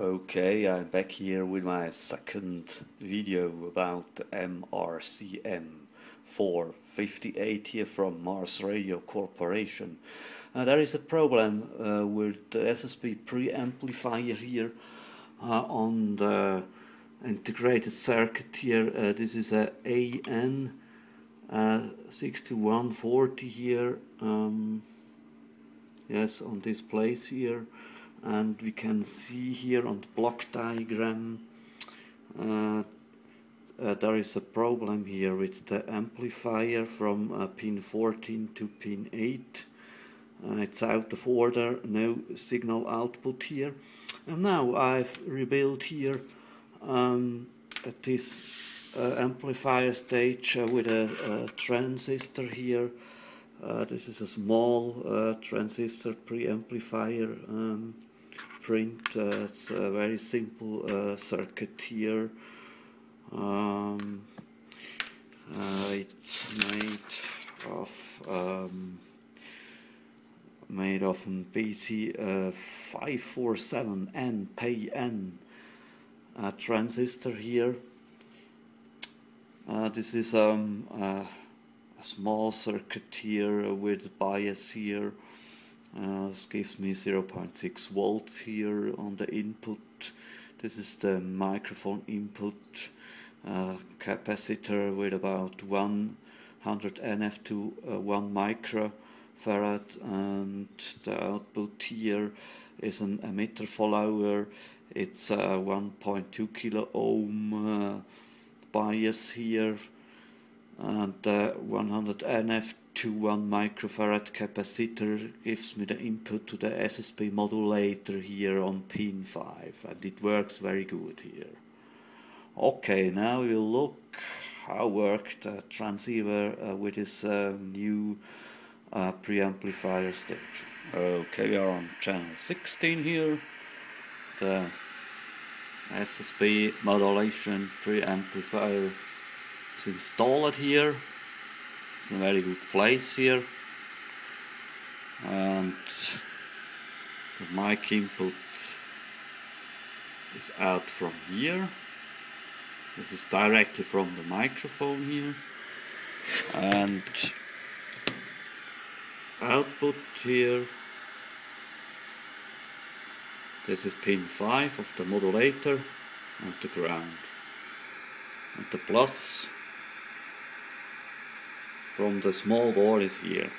Okay, I'm back here with my second video about the MRCM458 here from Mars Radio Corporation. There is a problem with the SSB preamplifier here on the integrated circuit here. This is a AN6140 here, yes, on this place here. And we can see here on the block diagram there is a problem here with the amplifier from pin 14 to pin 8. It's out of order, no signal output here. And now I've rebuilt here at this amplifier stage with a transistor here. This is a small transistor preamplifier print. It's a very simple circuit here. It's made of a BC547 NPN transistor here. This is a small circuit here with bias here. This gives me 0.6 volts here on the input. This is the microphone input, capacitor with about 100 NF to 1 microfarad, and the output here is an emitter follower. It's 1.2 kilo ohm bias here, and 100 NF to 1 microfarad capacitor gives me the input to the SSB modulator here on pin 5, and it works very good here. Okay, now we'll look how worked the transceiver with this new preamplifier stage. Okay, we are on channel 16 here. The SSB modulation preamplifier install it here. It's a very good place here, and the mic input is out from here. This is directly from the microphone here, and output here, this is pin 5 of the modulator and the ground, and the plus from the small board is here.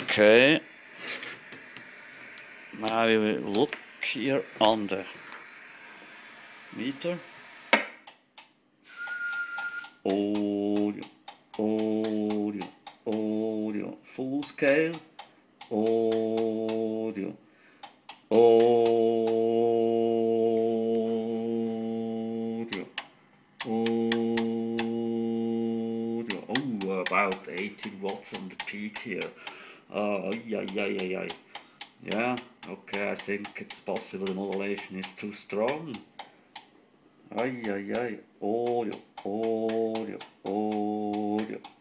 Okay, now we will look here on the meter. Audio, full scale, about 18 watts on the peak here. Yeah, okay, I think it's possible the modulation is too strong. Audio, audio, audio, audio,